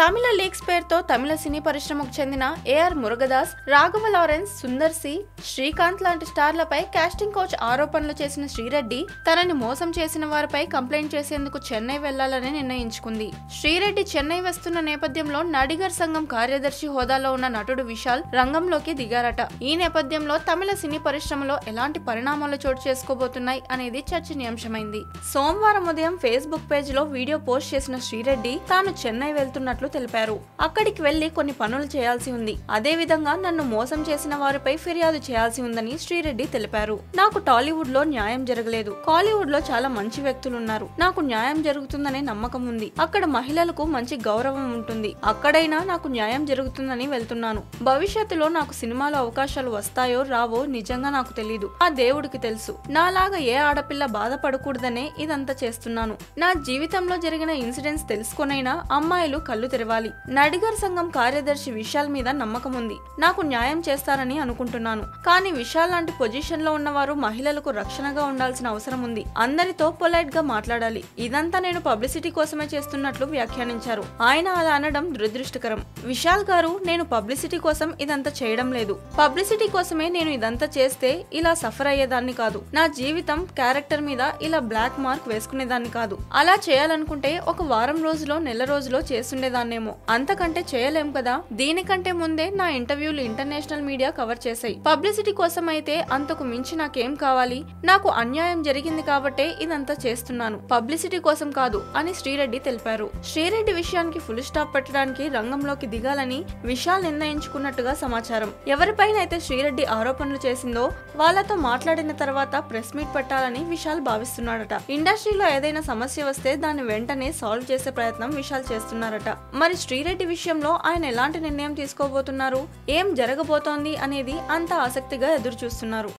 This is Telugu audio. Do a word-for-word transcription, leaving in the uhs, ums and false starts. Tamil Lakes Perto, Tamil Cine Parishramuk Chendina, A R. Murugadoss, Raghav Lawrence, Sunder C, Srikant Lant Starlapai, casting coach Aropanlo Chesina Sri Reddy, Tanani Mosam Chesina Varpai, complaint Chesenduku Chennai Vellalani Nirnainchukundi. Sri Reddy Chennai Vastuna Nepadyamlo, Nadigar Sangam Karyadarshi Hodalo na Natudu Vishal, Rangamloki Digarata. In Nepadyamlo, Tamil Cine Parishramalo, Elanti Parinamalu Chodu Chesukobotunnai Anedi Charchanyamshamaindi. Somvaram Udayam Facebook page lo video post Chesina Sri Reddy, Tanu Chennai Veltunnatlu Telparu. Akkadiki velli konni panulu చేయాల్సి ఉంది. అదే విధంగా నన్ను మోసం చేసిన వారిపై ఫిర్యాదు చేయాల్సి ఉందని శ్రీ రెడ్డి తెలిపారు. నాకు టాలీవుడ్ లో న్యాయం జరగలేదు. కాలీవుడ్ లో చాలా మంచి వ్యక్తులు ఉన్నారు. నాకు న్యాయం జరుగుతుందనే నమ్మకం ఉంది. అక్కడ మహిళలకు మంచి గౌరవం ఉంటుంది. అక్కడైనా నాకు న్యాయం జరుగుతుందని వెళ్తున్నాను. భవిష్యత్తులో నాకు సినిమాల అవకాశాలు వస్తాయో రావో నిజంగా నాకు తెలియదు. ఆ దేవుడికి తెలుసు. నాలాగా ఏ ఆడపిల్ల బాధపడకూడదనే ఇదంతా చేస్తున్నాను. నా జీవితంలో జరిగిన ఇన్సిడెంట్స్ తెలుసుకొనైనా అమ్మాయిలు కళ్ళు తెరవాలి. నడిగర్ సంఘం కార్యదర్శి విశాల్ మీద నమ్మకం ఉంది. నాకు న్యాయం చేస్తారని అనుకుంటున్నాను. కానీ విశాల్ లాంటి పొజిషన్ లో ఉన్నవారు మహిళలకు రక్షణగా ఉండాల్సిన అవసరం ఉంది. అందరితో పొలైట్ గా మాట్లాడాలి. ఇదంతా నేను పబ్లిసిటీ కోసమే చేస్తున్నట్లు వ్యాఖ్యానించారు. ఆయన అలా అనడం దురదృష్టకరం. విశాల్ గారు, నేను పబ్లిసిటీ కోసం ఇదంతా చేయడం లేదు. పబ్లిసిటీ కోసమే నేను ఇదంతా చేస్తే ఇలా సఫర్ అయ్యేదాన్ని కాదు. నా జీవితం క్యారెక్టర్ మీద ఇలా బ్లాక్ మార్క్ వేసుకునేదాన్ని కాదు. అలా చేయాలనుకుంటే ఒక వారం రోజులో నెల రోజులో చేస్తుండేదాన్నేమో. అంతకంటే చేయలేం కదా. దీనికంటే ముందే నా ఇంటర్వ్యూలు ఇంటర్నేషనల్ మీడియా కవర్ చేశాయి. పబ్లిసిటీ కోసం అయితే అంతకు మించి నాకేం కావాలి? నాకు అన్యాయం జరిగింది కాబట్టే ఇదంతా చేస్తున్నాను, పబ్లిసిటీ కోసం కాదు అని శ్రీరెడ్డి తెలిపారు. శ్రీరెడ్డి విషయానికి ఫుల్ స్టాప్ పెట్టడానికి రంగంలోకి దిగాలని విశాల్ నిర్ణయించుకున్నట్టుగా సమాచారం. ఎవరిపైనైతే శ్రీరెడ్డి ఆరోపణలు చేసిందో వాళ్లతో మాట్లాడిన తర్వాత ప్రెస్ మీట్ పెట్టాలని విశాల్ భావిస్తున్నాడట. ఇండస్ట్రీలో ఏదైనా సమస్య వస్తే దాన్ని వెంటనే సాల్వ్ చేసే ప్రయత్నం విశాల్ చేస్తున్నారట. మరి శ్రీరెడ్డి విషయంలో ఆయన ఎలాంటి నిర్ణయం తీసుకోబోతున్నారు, ఏం జరగబోతోంది అనేది అంత ఆసక్తిగా ఎదురు చూస్తున్నారు.